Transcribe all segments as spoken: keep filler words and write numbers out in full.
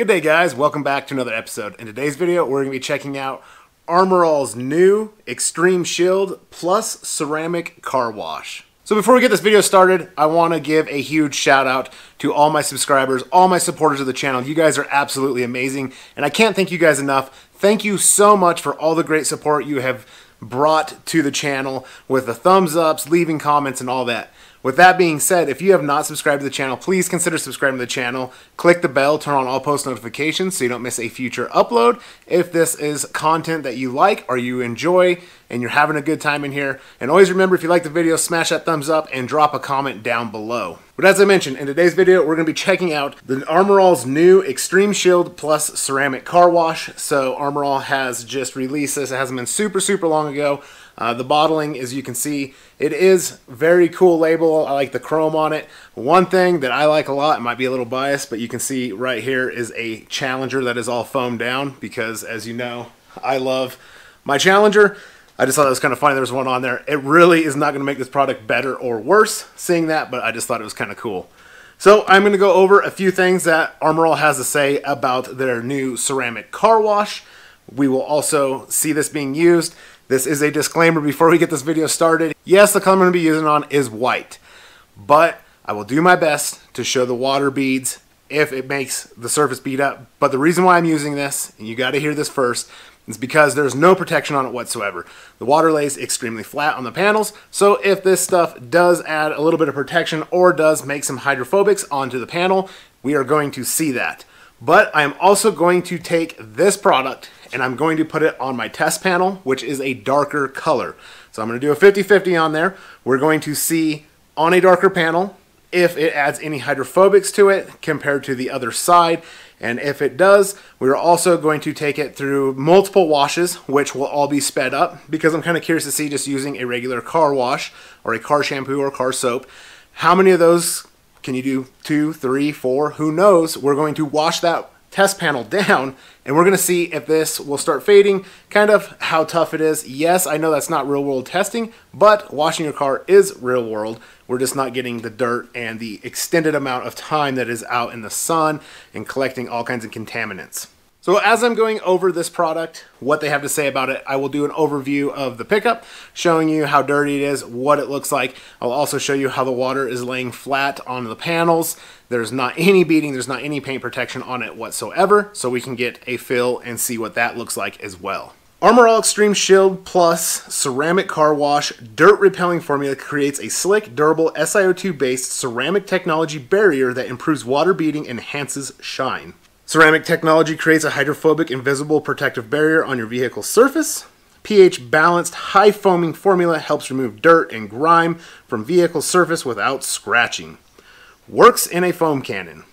Good day, guys. Welcome back to another episode. In today's video, we're going to be checking out Armor All's new Extreme Shield Plus Ceramic Car Wash. So before we get this video started, I want to give a huge shout out to all my subscribers, all my supporters of the channel. You guys are absolutely amazing, and I can't thank you guys enough. Thank you so much for all the great support you have brought to the channel with the thumbs ups, leaving comments, and all that. With that being said, if you have not subscribed to the channel, please consider subscribing to the channel. Click the bell, turn on all post notifications so you don't miss a future upload. If this is content that you like or you enjoy and you're having a good time in here, and always remember, if you like the video, smash that thumbs up and drop a comment down below. But as I mentioned, in today's video, we're going to be checking out the Armor All's new Extreme Shield Plus Ceramic Car Wash. So Armor All has just released this. It hasn't been super, super long ago. Uh, the bottling, as you can see, it is very cool label. I like the chrome on it. One thing that I like a lot, it might be a little biased, but you can see right here is a Challenger that is all foamed down because, as you know, I love my Challenger. I just thought it was kind of funny there was one on there. It really is not going to make this product better or worse seeing that, but I just thought it was kind of cool. So I'm going to go over a few things that Armor All has to say about their new ceramic car wash. We will also see this being used. This is a disclaimer before we get this video started. Yes, the color I'm going to be using on is white, but I will do my best to show the water beads if it makes the surface bead up. But the reason why I'm using this, and you got to hear this first, it's because there's no protection on it whatsoever. The water lays extremely flat on the panels, so if this stuff does add a little bit of protection or does make some hydrophobics onto the panel, we are going to see that. But I'm also going to take this product and I'm going to put it on my test panel, which is a darker color. So I'm going to do a fifty fifty on there. We're going to see on a darker panel if it adds any hydrophobics to it compared to the other side. And if it does, we're also going to take it through multiple washes, which will all be sped up because I'm kind of curious to see, just using a regular car wash or a car shampoo or car soap, how many of those can you do? Two, three, four, who knows? We're going to wash that test panel down and we're going to see if this will start fading, kind of how tough it is. Yes, I know that's not real world testing, but washing your car is real world. We're just not getting the dirt and the extended amount of time that is out in the sun and collecting all kinds of contaminants. So as I'm going over this product, what they have to say about it, I will do an overview of the pickup, showing you how dirty it is, what it looks like. I'll also show you how the water is laying flat on the panels. There's not any beading, there's not any paint protection on it whatsoever, so we can get a fill and see what that looks like as well. Armor All Extreme Shield Plus Ceramic Car Wash Dirt Repelling Formula creates a slick, durable, S I O two-based ceramic technology barrier that improves water beading and enhances shine. Ceramic technology creates a hydrophobic, invisible protective barrier on your vehicle's surface. pH-balanced, high-foaming formula helps remove dirt and grime from vehicle surface without scratching. Works in a foam cannon.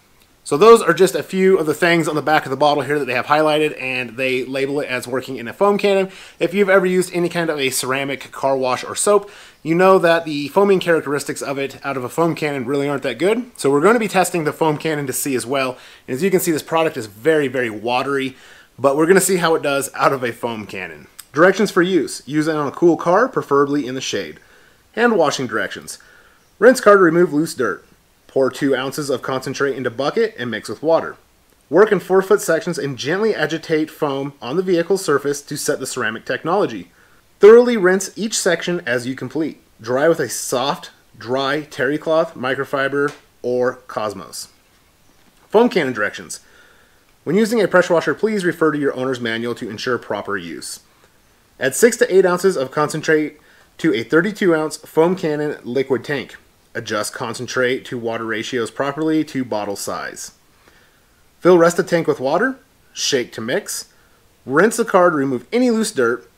So those are just a few of the things on the back of the bottle here that they have highlighted, and they label it as working in a foam cannon. If you've ever used any kind of a ceramic car wash or soap, you know that the foaming characteristics of it out of a foam cannon really aren't that good. So we're going to be testing the foam cannon to see as well. And as you can see, this product is very, very watery, but we're going to see how it does out of a foam cannon. Directions for use. Use it on a cool car, preferably in the shade. Hand washing directions. Rinse car to remove loose dirt. Pour two ounces of concentrate into bucket and mix with water. Work in four foot sections and gently agitate foam on the vehicle surface to set the ceramic technology. Thoroughly rinse each section as you complete. Dry with a soft, dry terry cloth, microfiber, or Cosmos. Foam cannon directions. When using a pressure washer, please refer to your owner's manual to ensure proper use. Add six to eight ounces of concentrate to a thirty-two ounce foam cannon liquid tank. Adjust concentrate to water ratios properly to bottle size. Fill rest of tank with water. Shake to mix. Rinse the car to remove any loose dirt.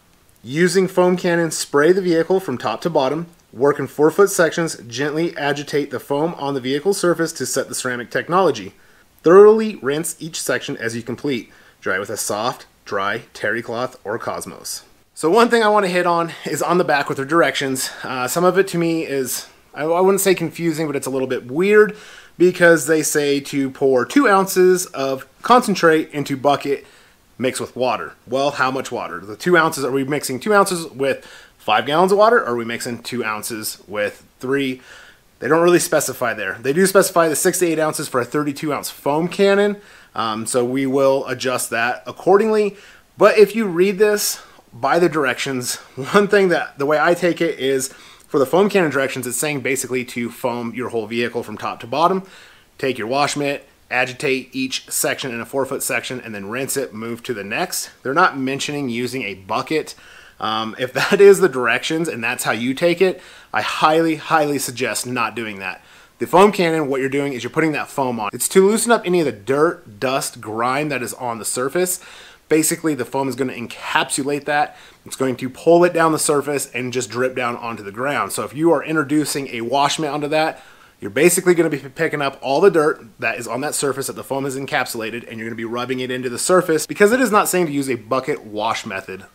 Using foam cannon, spray the vehicle from top to bottom. Work in four foot sections, gently agitate the foam on the vehicle surface to set the ceramic technology. Thoroughly rinse each section as you complete. Dry with a soft, dry terry cloth or Cosmos. So one thing I want to hit on is on the back with their directions. Uh, some of it to me is, I wouldn't say confusing, but it's a little bit weird because they say to pour two ounces of concentrate into bucket mixed with water. Well, how much water? The two ounces, are we mixing two ounces with five gallons of water? Or are we mixing two ounces with three? They don't really specify there. They do specify the six to eight ounces for a thirty-two ounce foam cannon. Um, so we will adjust that accordingly. But if you read this by the directions, one thing that the way I take it is for the foam cannon directions, it's saying basically to foam your whole vehicle from top to bottom. Take your wash mitt, agitate each section in a four foot section, and then rinse it, move to the next. They're not mentioning using a bucket. Um, if that is the directions and that's how you take it, I highly, highly suggest not doing that. The foam cannon, what you're doing is you're putting that foam on. It's to loosen up any of the dirt, dust, grime that is on the surface. Basically, the foam is going to encapsulate that. It's going to pull it down the surface and just drip down onto the ground. So if you are introducing a wash mitt onto that, you're basically going to be picking up all the dirt that is on that surface that the foam is encapsulated, and you're going to be rubbing it into the surface, because it is not saying to use a bucket wash method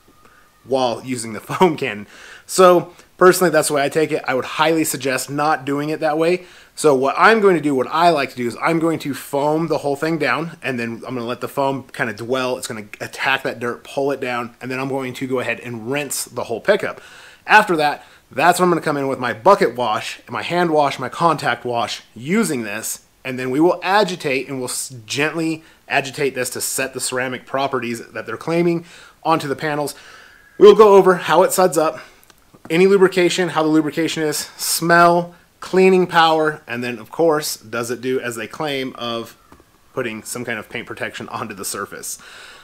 while using the foam cannon. So personally, that's the way I take it. I would highly suggest not doing it that way. So what I'm going to do, what I like to do, is I'm going to foam the whole thing down, and then I'm going to let the foam kind of dwell. It's going to attack that dirt, pull it down, and then I'm going to go ahead and rinse the whole pickup. After that, that's when I'm going to come in with my bucket wash, my hand wash, my contact wash using this, and then we will agitate, and we'll gently agitate this to set the ceramic properties that they're claiming onto the panels. We'll go over how it suds up, any lubrication, how the lubrication is, smell, cleaning power, and then of course, does it do as they claim of putting some kind of paint protection onto the surface.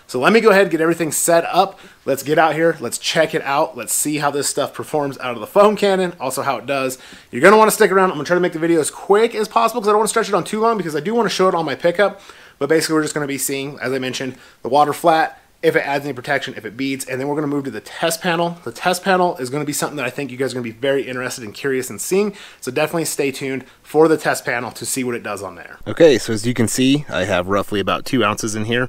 So let me go ahead and get everything set up. Let's get out here. Let's check it out. Let's see how this stuff performs out of the foam cannon, also how it does. You're going to want to stick around. I'm going to try to make the video as quick as possible because I don't want to stretch it on too long, because I do want to show it on my pickup. But basically, we're just going to be seeing, as I mentioned, the water flat, if it adds any protection, if it beads, and then we're going to move to the test panel. The test panel is going to be something that I think you guys are going to be very interested and curious in seeing, so definitely stay tuned for the test panel to see what it does on there. Okay, so as you can see, I have roughly about two ounces in here,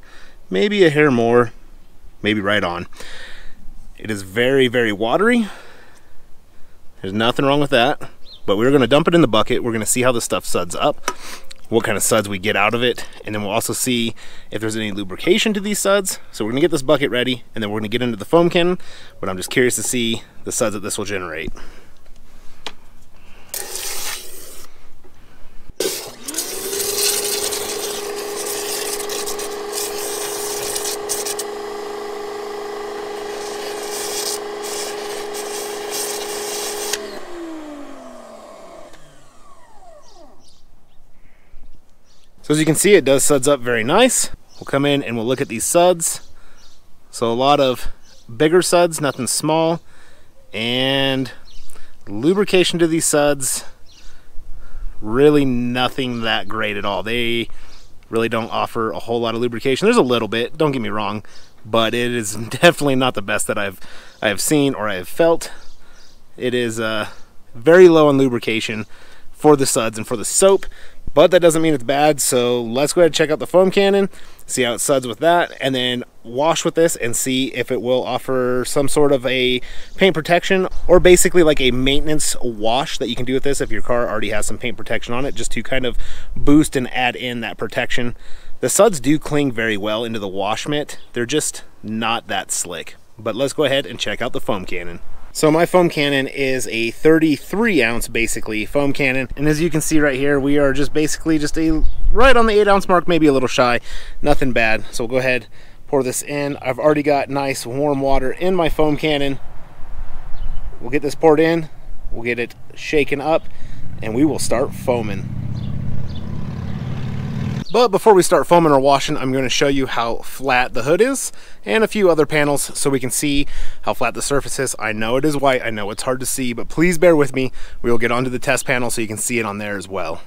maybe a hair more, maybe right on. It is very, very watery. There's nothing wrong with that, but we're going to dump it in the bucket. We're going to see how this stuff suds up, what kind of suds we get out of it, and then we'll also see if there's any lubrication to these suds. So we're gonna get this bucket ready, and then we're gonna get into the foam cannon, but I'm just curious to see the suds that this will generate. So as you can see, it does suds up very nice. We'll come in and we'll look at these suds. So a lot of bigger suds, nothing small, and lubrication to these suds, really nothing that great at all. They really don't offer a whole lot of lubrication. There's a little bit, don't get me wrong, but it is definitely not the best that I've I have seen or I have felt. It is uh, very low on lubrication for the suds and for the soap. But that doesn't mean it's bad, so let's go ahead and check out the foam cannon, see how it suds with that, and then wash with this and see if it will offer some sort of a paint protection, or basically like a maintenance wash that you can do with this if your car already has some paint protection on it, just to kind of boost and add in that protection. The suds do cling very well into the wash mitt. They're just not that slick. But let's go ahead and check out the foam cannon. So my foam cannon is a thirty-three ounce basically foam cannon, and as you can see right here, we are just basically just a right on the eight ounce mark, maybe a little shy, nothing bad. So we'll go ahead, pour this in. I've already got nice warm water in my foam cannon. We'll get this poured in, we'll get it shaken up, and we will start foaming. But before we start foaming or washing, I'm going to show you how flat the hood is and a few other panels so we can see how flat the surface is. I know it is white, I know it's hard to see, but please bear with me. We will get onto the test panel so you can see it on there as well.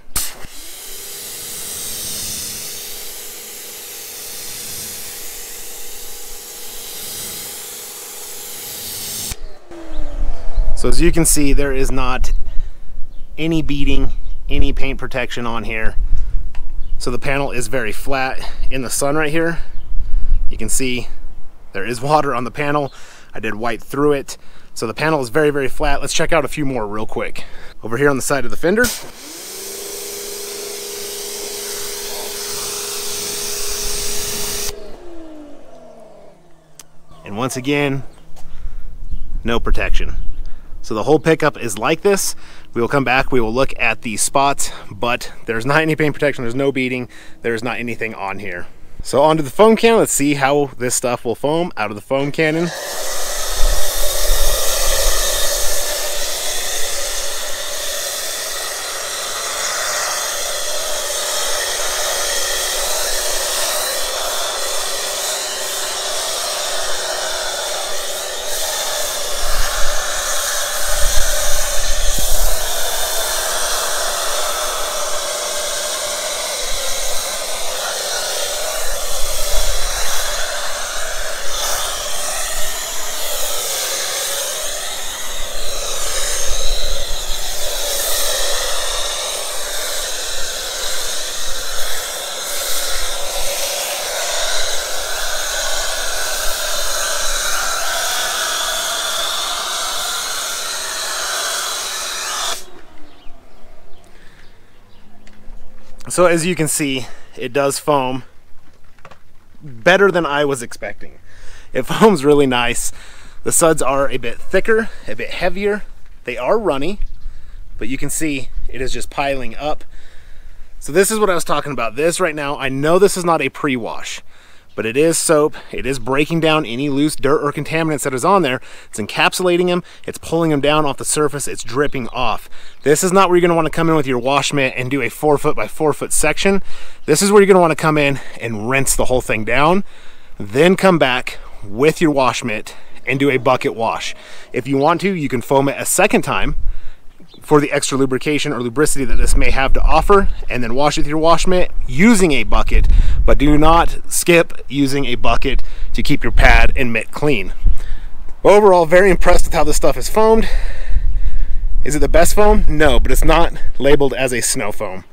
So as you can see, there is not any beading, any paint protection on here. So the panel is very flat in the sun right here. You can see there is water on the panel. I did wipe through it. So the panel is very, very flat. Let's check out a few more real quick. Over here on the side of the fender. And once again, no protection. So the whole pickup is like this. We will come back, we will look at the spots, but there's not any paint protection, there's no beading, there's not anything on here. So onto the foam cannon, let's see how this stuff will foam out of the foam cannon. So as you can see, it does foam better than I was expecting. It foams really nice. The suds are a bit thicker, a bit heavier. They are runny, but you can see it is just piling up. So this is what I was talking about. This right now, I know this is not a pre-wash, but it is soap. It is breaking down any loose dirt or contaminants that is on there. It's encapsulating them. It's pulling them down off the surface. It's dripping off. This is not where you're gonna wanna come in with your wash mitt and do a four foot by four foot section. This is where you're gonna wanna come in and rinse the whole thing down, then come back with your wash mitt and do a bucket wash. If you want to, you can foam it a second time for the extra lubrication or lubricity that this may have to offer, and then wash it with your wash mitt using a bucket, but do not skip using a bucket to keep your pad and mitt clean. Overall, very impressed with how this stuff is foamed. Is it the best foam? No, but it's not labeled as a snow foam.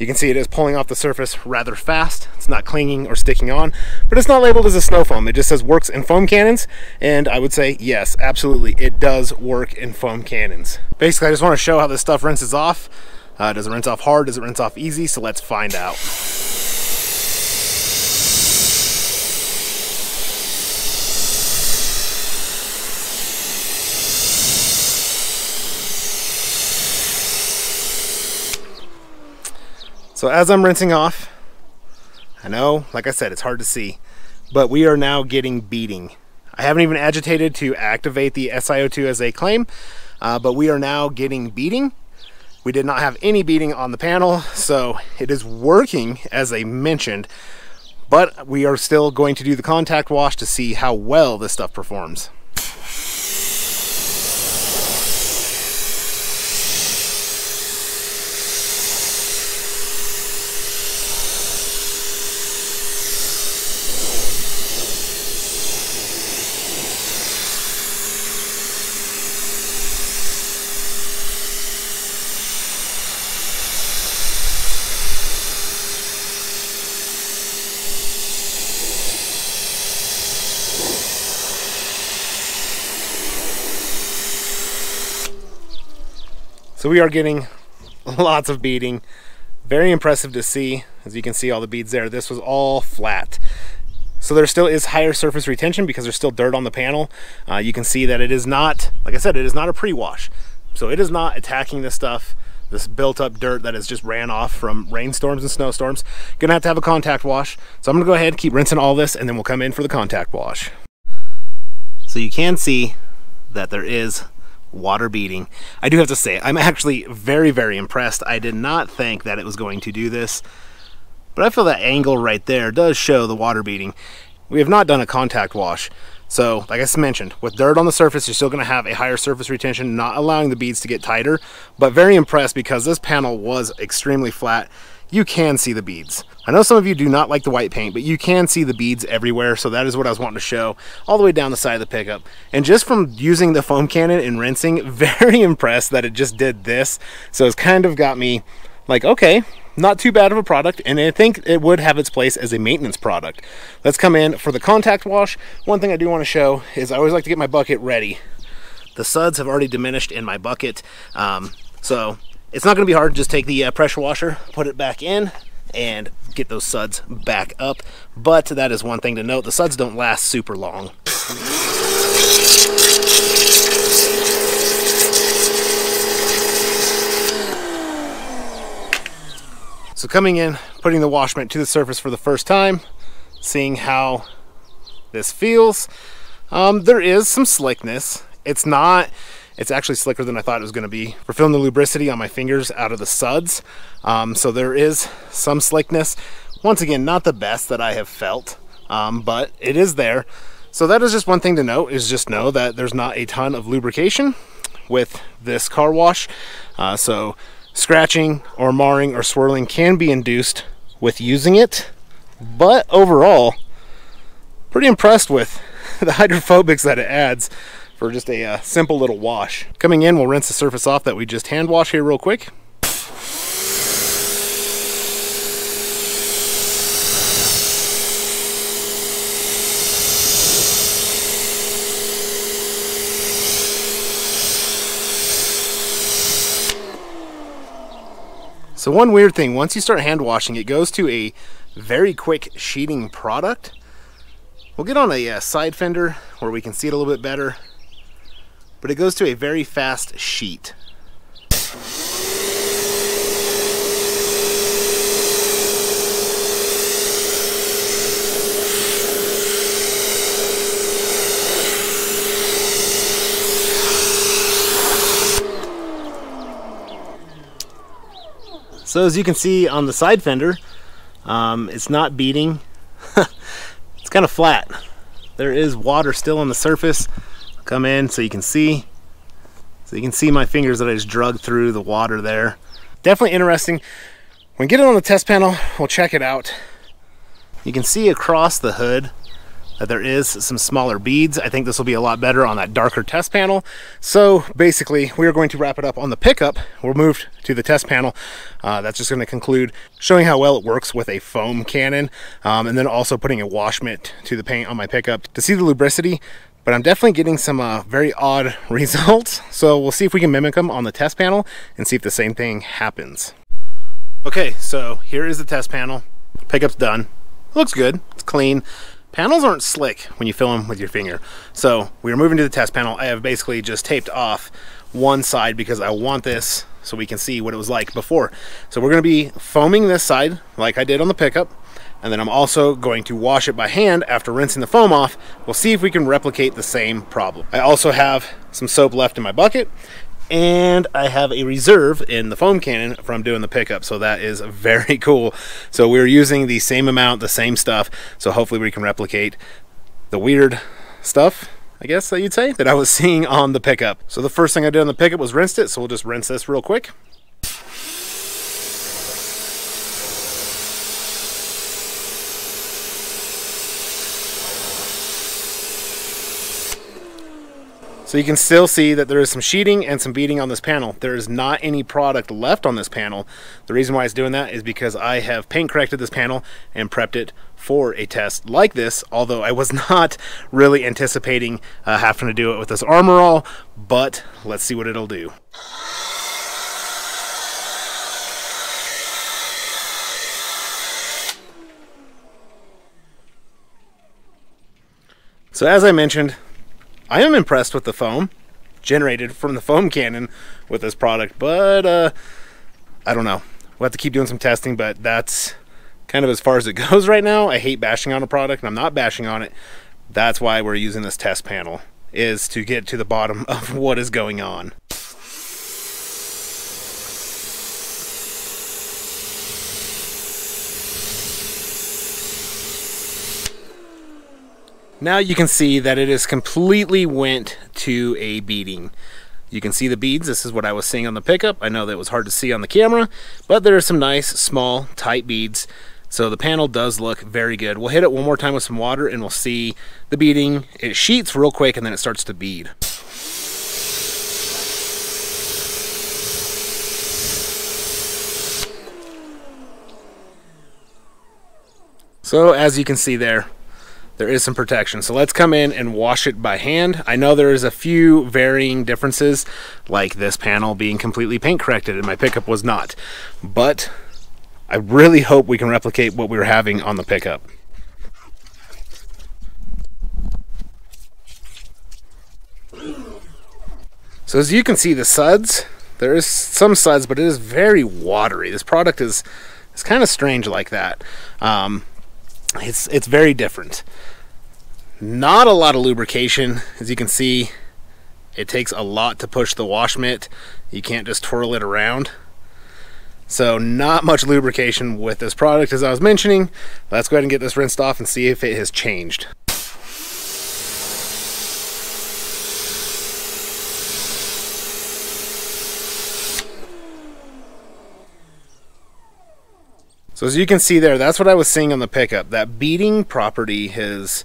You can see it is pulling off the surface rather fast. It's not clinging or sticking on, but it's not labeled as a snow foam. It just says works in foam cannons. And I would say, yes, absolutely, it does work in foam cannons. Basically, I just want to show how this stuff rinses off. Uh, does it rinse off hard? Does it rinse off easy? So let's find out. So as I'm rinsing off, I know, like I said, it's hard to see, but we are now getting beading. I haven't even agitated to activate the S i O two as they claim, uh, but we are now getting beading. We did not have any beading on the panel, so it is working as they mentioned, but we are still going to do the contact wash to see how well this stuff performs. So we are getting lots of beading. Very impressive to see. As you can see all the beads there, this was all flat. So there still is higher surface retention because there's still dirt on the panel. Uh, you can see that it is not, like I said, it is not a pre-wash. So it is not attacking this stuff, this built up dirt that has just ran off from rainstorms and snowstorms. Gonna have to have a contact wash. So I'm gonna go ahead and keep rinsing all this and then we'll come in for the contact wash. So you can see that there is water beading. I do have to say, I'm actually very, very impressed. I did not think that it was going to do this, but I feel that angle right there does show the water beading. We have not done a contact wash. So like I mentioned, with dirt on the surface, you're still going to have a higher surface retention, not allowing the beads to get tighter, but very impressed because this panel was extremely flat. You can see the beads. I know some of you do not like the white paint, but you can see the beads everywhere. So that is what I was wanting to show all the way down the side of the pickup. And just from using the foam cannon and rinsing, very impressed that it just did this. So it's kind of got me like, okay, not too bad of a product. And I think it would have its place as a maintenance product. Let's come in for the contact wash. One thing I do want to show is I always like to get my bucket ready. The suds have already diminished in my bucket. Um, so It's not gonna be hard, just take the uh, pressure washer, put it back in, and get those suds back up. But that is one thing to note, the suds don't last super long. So coming in, putting the wash mitt to the surface for the first time, seeing how this feels. Um, there is some slickness. It's not, it's actually slicker than I thought it was going to be. We're feeling the lubricity on my fingers out of the suds. Um, so there is some slickness. Once again, not the best that I have felt, um, but it is there. So that is just one thing to note, is just know that there's not a ton of lubrication with this car wash. Uh, so scratching or marring or swirling can be induced with using it. But overall, pretty impressed with the hydrophobics that it adds for just a uh, simple little wash. Coming in, we'll rinse the surface off that we just hand wash here real quick. So one weird thing, once you start hand washing, it goes to a very quick sheeting product. We'll get on a uh, side fender where we can see it a little bit better, but it goes to a very fast sheet. So as you can see on the side fender, um, it's not beading. It's kind of flat. There is water still on the surface. I'll come in so you can see. So you can see my fingers that I just drug through the water there. Definitely interesting. When we get it on the test panel, we'll check it out. You can see across the hood that there is some smaller beads. I think this will be a lot better on that darker test panel. So basically, we are going to wrap it up on the pickup. We're moved to the test panel. Uh, that's just going to conclude showing how well it works with a foam cannon, um, and then also putting a wash mitt to the paint on my pickup to see the lubricity. But I'm definitely getting some uh, very odd results. So we'll see if we can mimic them on the test panel and see if the same thing happens. Okay, so here is the test panel. Pickup's done. It looks good. It's clean. Panels aren't slick when you fill them with your finger. So we are moving to the test panel. I have basically just taped off one side because I want this so we can see what it was like before. So we're going to be foaming this side like I did on the pickup. And then I'm also going to wash it by hand after rinsing the foam off. We'll see if we can replicate the same problem. I also have some soap left in my bucket, and I have a reserve in the foam cannon from doing the pickup. So that is very cool. So we're using the same amount, the same stuff. So hopefully we can replicate the weird stuff, I guess that you'd say, that I was seeing on the pickup. So the first thing I did on the pickup was rinsed it. So we'll just rinse this real quick. So you can still see that there is some sheeting and some beading on this panel. There is not any product left on this panel. The reason why it's doing that is because I have paint corrected this panel and prepped it for a test like this, although I was not really anticipating uh, having to do it with this Armor All, but let's see what it'll do. So as I mentioned, I am impressed with the foam generated from the foam cannon with this product, but uh, I don't know. We'll have to keep doing some testing, but that's kind of as far as it goes right now. I hate bashing on a product, and I'm not bashing on it. That's why we're using this test panel, is to get to the bottom of what is going on. Now you can see that it is completely went to a beading. You can see the beads. This is what I was seeing on the pickup. I know that was hard to see on the camera, but there are some nice, small, tight beads. So the panel does look very good. We'll hit it one more time with some water and we'll see the beading. It sheets real quick and then it starts to bead. So as you can see there, there is some protection. So let's come in and wash it by hand. I know there is a few varying differences, like this panel being completely paint corrected and my pickup was not, but I really hope we can replicate what we were having on the pickup. So as you can see, the suds, there is some suds, but it is very watery. This product is, it's kind of strange like that. Um, it's it's very different. Not a lot of lubrication, as you can see. It takes a lot to push the wash mitt. You can't just twirl it around. So not much lubrication with this product, as I was mentioning. Let's go ahead and get this rinsed off and see if it has changed. So as you can see there, that's what I was seeing on the pickup. That beading property has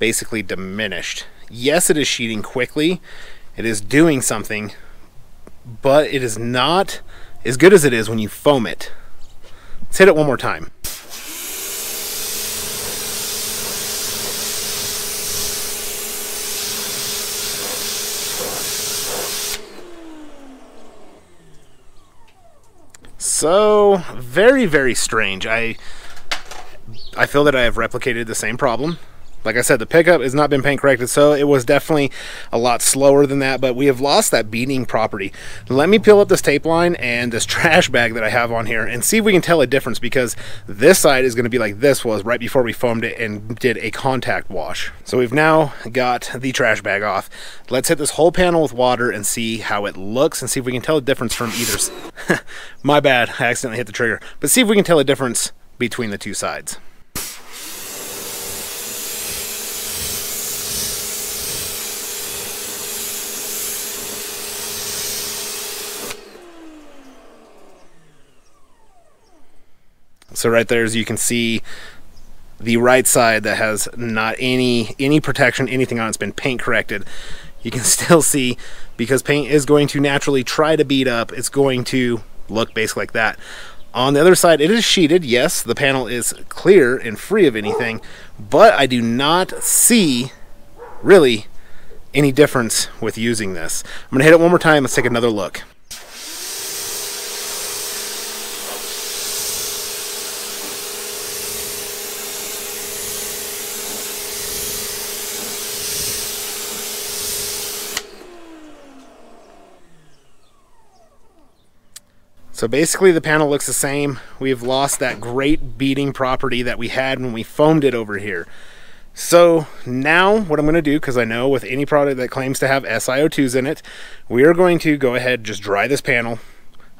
basically diminished. Yes, it is sheeting quickly. It is doing something, but it is not as good as it is when you foam it. Let's hit it one more time. So very, very strange. I I feel that I have replicated the same problem. Like I said, the pickup has not been paint corrected, so it was definitely a lot slower than that, but we have lost that beading property. Let me peel up this tape line and this trash bag that I have on here and see if we can tell a difference, because this side is going to be like this was right before we foamed it and did a contact wash. So we've now got the trash bag off. Let's hit this whole panel with water and see how it looks and see if we can tell a difference from either. My bad, I accidentally hit the trigger. But see if we can tell a difference between the two sides. So right there, as you can see, the right side that has not any any protection, anything on it's been paint corrected. You can still see, because paint is going to naturally try to bead up, it's going to look basically like that. On the other side, it is sheeted. Yes, the panel is clear and free of anything, but I do not see really any difference with using this. I'm gonna hit it one more time. Let's take another look. So basically the panel looks the same. We've lost that great beading property that we had when we foamed it over here. So now what I'm gonna do, because I know with any product that claims to have S I O twos in it, we are going to go ahead and just dry this panel.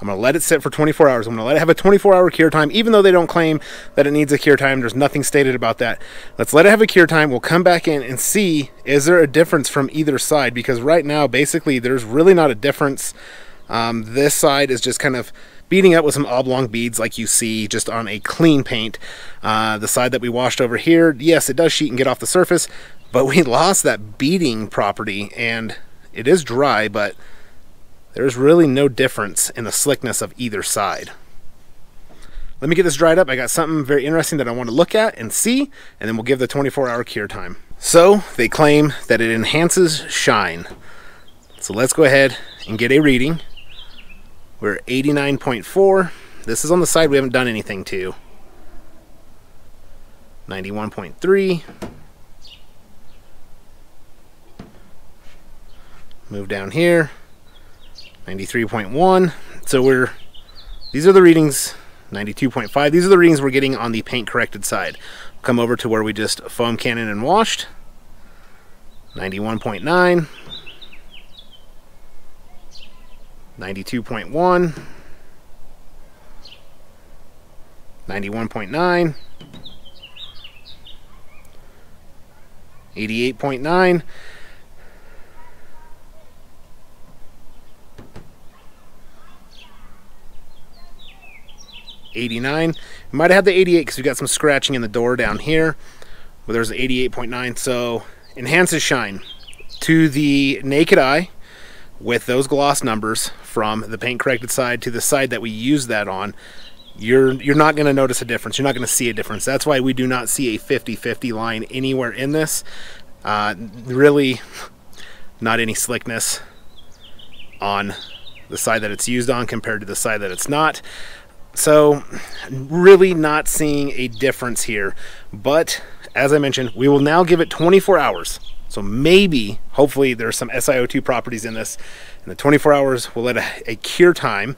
I'm gonna let it sit for twenty-four hours. I'm gonna let it have a twenty-four hour cure time, even though they don't claim that it needs a cure time. There's nothing stated about that. Let's let it have a cure time. We'll come back in and see, is there a difference from either side? Because right now, basically, there's really not a difference. Um, this side is just kind of beading up with some oblong beads like you see just on a clean paint. Uh, the side that we washed over here, yes, it does sheet and get off the surface, but we lost that beading property, and it is dry, but there's really no difference in the slickness of either side. Let me get this dried up. I got something very interesting that I want to look at and see, and then we'll give the twenty-four hour cure time. So they claim that it enhances shine. So let's go ahead and get a reading. We're eighty-nine point four. This is on the side we haven't done anything to. ninety-one point three. Move down here. ninety-three point one. So we're, these are the readings, ninety-two point five. These are the readings we're getting on the paint corrected side. Come over to where we just foam cannon and washed. ninety-one point nine. ninety-two point one, ninety-one point nine, eighty-eight point nine, eighty-nine. We might have had the eighty-eight because we got some scratching in the door down here, but there's eighty-eight point nine. So enhances shine to the naked eye. With those gloss numbers from the paint corrected side to the side that we use that on, you're you're not going to notice a difference. You're not going to see a difference. That's why we do not see a fifty fifty line anywhere in this. Uh, really not any slickness on the side that it's used on compared to the side that it's not. So really not seeing a difference here. But as I mentioned, we will now give it twenty-four hours. So maybe, hopefully, there's some S I O two properties in this. In the twenty-four hours, we'll let a, a cure time.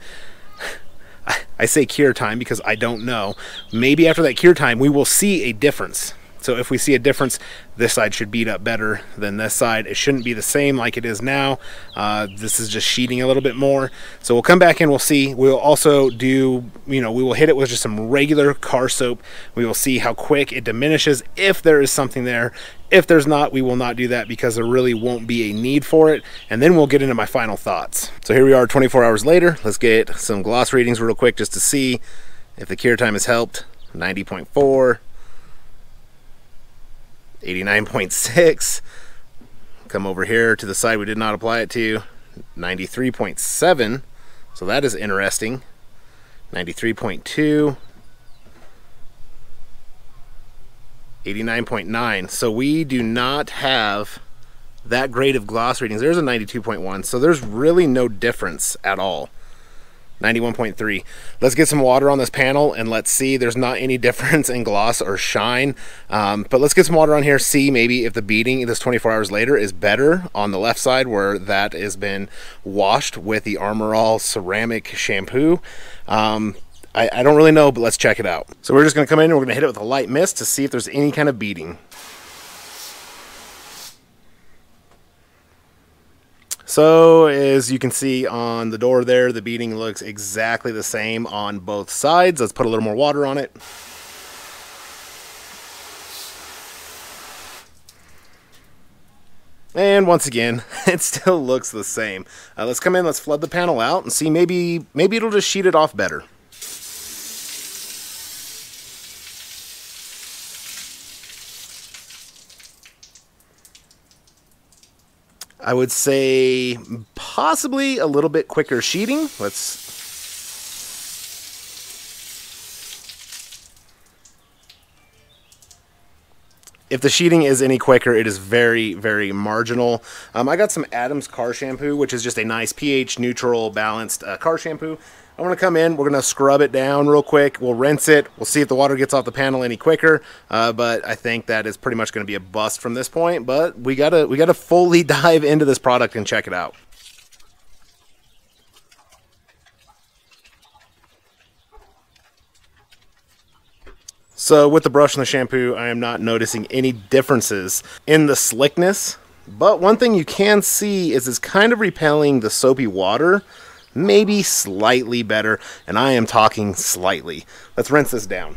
I say cure time because I don't know. Maybe after that cure time, we will see a difference. So if we see a difference, this side should beat up better than this side. It shouldn't be the same like it is now. Uh, this is just sheeting a little bit more. So we'll come back and we'll see. We'll also do, you know, we will hit it with just some regular car soap. We will see how quick it diminishes, if there is something there. If there's not, we will not do that because there really won't be a need for it. And then we'll get into my final thoughts. So here we are twenty-four hours later. Let's get some gloss readings real quick just to see if the cure time has helped. ninety point four. eighty-nine point six. Come over here to the side we did not apply it to, ninety-three point seven. So that is interesting. ninety-three point two. eighty-nine point nine. So we do not have that grade of gloss readings. There's a ninety-two point one. So there's really no difference at all. ninety-one point three. Let's get some water on this panel and let's see. There's not any difference in gloss or shine, um, but let's get some water on here, see maybe if the beading this twenty-four hours later is better on the left side where that has been washed with the Armor All ceramic shampoo. Um, I, I don't really know, but let's check it out. So we're just going to come in and we're going to hit it with a light mist to see if there's any kind of beading. So as you can see on the door there, the beading looks exactly the same on both sides. Let's put a little more water on it. And once again, it still looks the same. Uh, let's come in, let's flood the panel out and see, maybe, maybe it'll just sheet it off better. I would say possibly a little bit quicker sheeting. Let's. If the sheeting is any quicker, it is very, very marginal. Um, I got some Adams car shampoo, which is just a nice pH neutral, balanced uh, car shampoo. I want to come in, we're going to scrub it down real quick. We'll rinse it. We'll see if the water gets off the panel any quicker. Uh, but I think that is pretty much going to be a bust from this point. But we got to we got to fully dive into this product and check it out. So with the brush and the shampoo, I am not noticing any differences in the slickness. But one thing you can see is it's kind of repelling the soapy water. Maybe slightly better, and I am talking slightly. Let's rinse this down.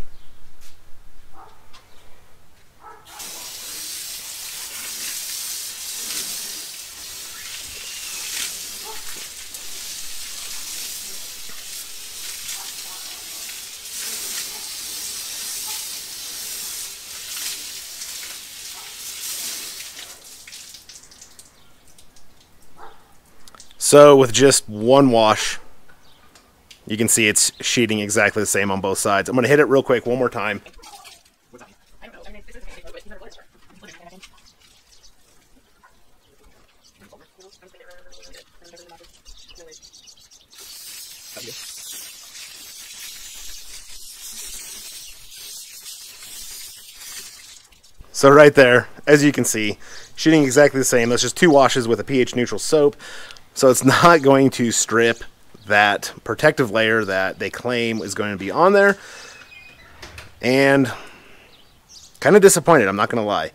So with just one wash, you can see it's sheeting exactly the same on both sides. I'm going to hit it real quick one more time. So right there, as you can see, sheeting exactly the same. That's just two washes with a pH neutral soap. So it's not going to strip that protective layer that they claim is going to be on there. And kind of disappointed, I'm not going to lie.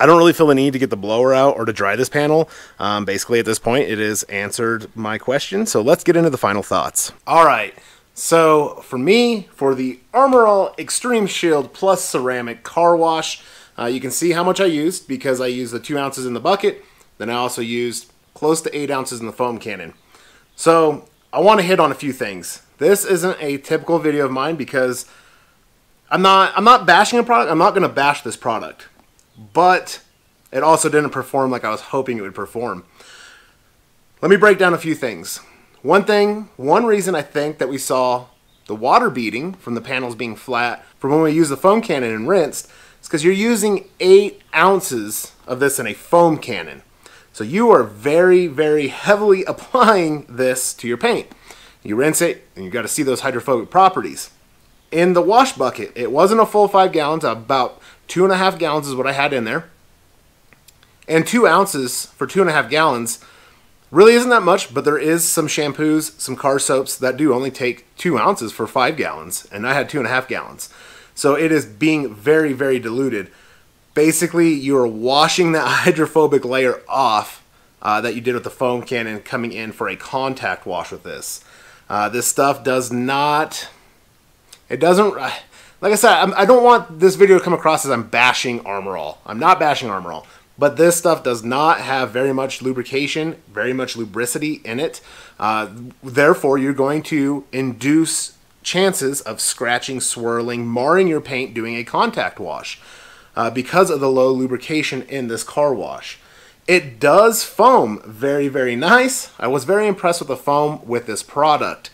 I don't really feel the need to get the blower out or to dry this panel. Um, basically, at this point, it has answered my question. So let's get into the final thoughts. All right. So for me, for the Armor All Extreme Shield Plus Ceramic Car Wash, uh, you can see how much I used because I used the two ounces in the bucket. Then I also used close to eight ounces in the foam cannon. So I want to hit on a few things. This isn't a typical video of mine because I'm not I'm not bashing a product. I'm not going to bash this product, but it also didn't perform like I was hoping it would perform. Let me break down a few things. One thing, one reason I think that we saw the water beading from the panels being flat from when we used the foam cannon and rinsed is because you're using eight ounces of this in a foam cannon. So you are very, very heavily applying this to your paint. You rinse it and you got to see those hydrophobic properties. In the wash bucket, it wasn't a full five gallons, about two and a half gallons is what I had in there. And two ounces for two and a half gallons Really isn't that much, but there is some shampoos, some car soaps that do only take two ounces for five gallons, and I had two and a half gallons. So it is being very, very diluted. Basically, you are washing that hydrophobic layer off uh, that you did with the foam can and coming in for a contact wash with this. Uh, this stuff does not, it doesn't, like I said, I'm, I don't want this video to come across as I'm bashing Armor All. I'm not bashing Armor All. But this stuff does not have very much lubrication, very much lubricity in it. Uh, therefore, you're going to induce chances of scratching, swirling, marring your paint doing a contact wash uh, because of the low lubrication in this car wash. It does foam very, very nice. I was very impressed with the foam with this product.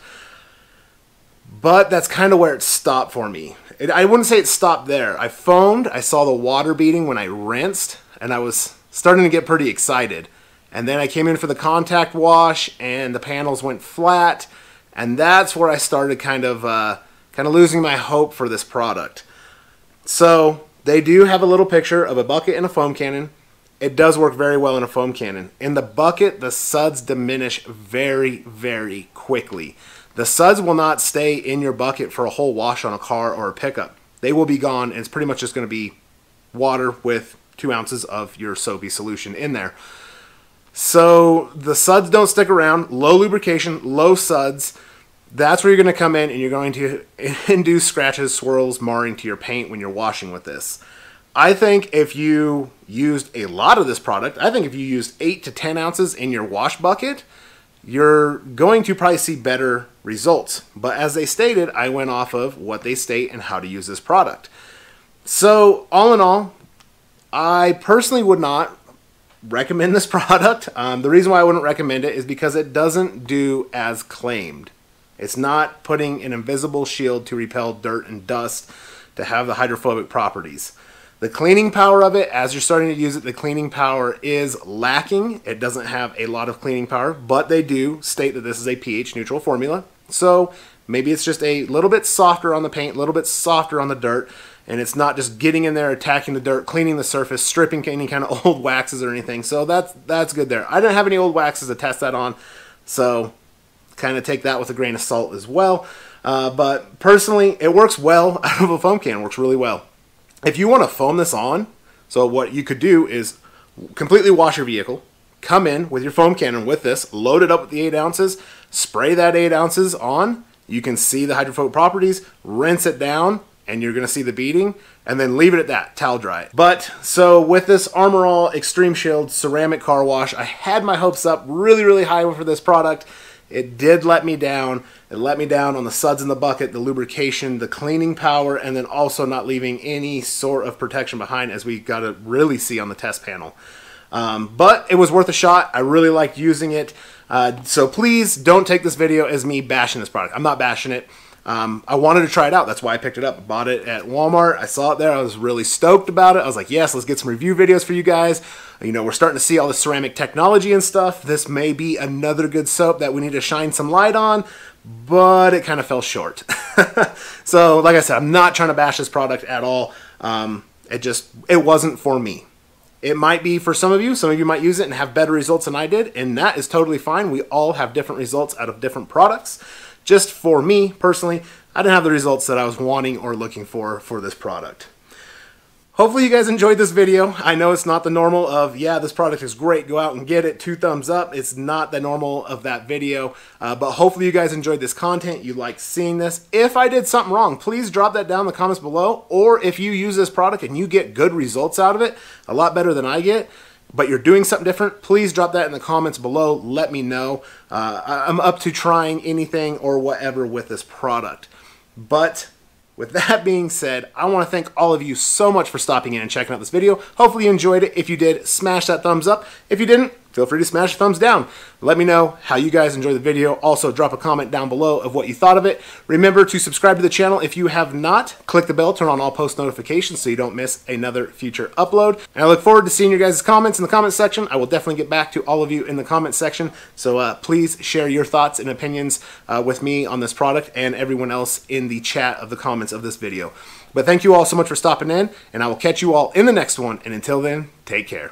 But that's kind of where it stopped for me. It, I wouldn't say it stopped there. I foamed. I saw the water beading when I rinsed. And I was starting to get pretty excited. And then I came in for the contact wash and the panels went flat. And that's where I started kind of uh, kind of losing my hope for this product. So they do have a little picture of a bucket and a foam cannon. It does work very well in a foam cannon. In the bucket, the suds diminish very, very quickly. The suds will not stay in your bucket for a whole wash on a car or a pickup. They will be gone, and it's pretty much just going to be water with two ounces of your soapy solution in there. So the suds don't stick around. Low lubrication, low suds. That's where you're going to come in and you're going to induce scratches, swirls, marring to your paint when you're washing with this. I think if you used a lot of this product, I think if you used eight to ten ounces in your wash bucket, you're going to probably see better results. But as they stated, I went off of what they state and how to use this product. So all in all, I personally would not recommend this product. Um, the reason why I wouldn't recommend it is because it doesn't do as claimed. It's not putting an invisible shield to repel dirt and dust to have the hydrophobic properties. The cleaning power of it, as you're starting to use it, the cleaning power is lacking. It doesn't have a lot of cleaning power, but they do state that this is a pH neutral formula. So maybe it's just a little bit softer on the paint, a little bit softer on the dirt. And it's not just getting in there, attacking the dirt, cleaning the surface, stripping any kind of old waxes or anything. So that's that's good there. I didn't have any old waxes to test that on, so kind of take that with a grain of salt as well. Uh, but personally, it works well out of a foam can. It works really well. If you want to foam this on, so what you could do is completely wash your vehicle, come in with your foam cannon with this, load it up with the eight ounces, spray that eight ounces on. You can see the hydrophobic properties, rinse it down, and you're going to see the beading, and then leave it at that, towel dry it. But so with this Armor All Extreme Shield ceramic car wash, I had my hopes up really, really high for this product. It did let me down. It let me down on the suds in the bucket, the lubrication, the cleaning power, and then also not leaving any sort of protection behind, as we got to really see on the test panel. Um, but it was worth a shot. I really liked using it. Uh, so please don't take this video as me bashing this product. I'm not bashing it. Um, I wanted to try it out. That's why I picked it up. I bought it at Walmart. I saw it there. I was really stoked about it. I was like, yes, let's get some review videos for you guys. You know, we're starting to see all the ceramic technology and stuff. This may be another good soap that we need to shine some light on, but it kind of fell short. So like I said, I'm not trying to bash this product at all. Um, it just, it wasn't for me. It might be for some of you. Some of you might use it and have better results than I did, and that is totally fine. We all have different results out of different products. Just for me, personally, I didn't have the results that I was wanting or looking for for this product. Hopefully you guys enjoyed this video. I know it's not the normal of, yeah, this product is great, go out and get it, two thumbs up. It's not the normal of that video, uh, but hopefully you guys enjoyed this content, you liked seeing this. If I did something wrong, please drop that down in the comments below, or if you use this product and you get good results out of it, a lot better than I get, but you're doing something different, please drop that in the comments below. Let me know. Uh, I'm up to trying anything or whatever with this product. But with that being said, I want to thank all of you so much for stopping in and checking out this video. Hopefully you enjoyed it. If you did, smash that thumbs up. If you didn't, feel free to smash a thumbs down. Let me know how you guys enjoyed the video. Also, drop a comment down below of what you thought of it. Remember to subscribe to the channel if you have not. Click the bell, turn on all post notifications so you don't miss another future upload. And I look forward to seeing your guys' comments in the comment section. I will definitely get back to all of you in the comment section. So uh, please share your thoughts and opinions uh, with me on this product and everyone else in the chat of the comments of this video. But thank you all so much for stopping in, and I will catch you all in the next one. And until then, take care.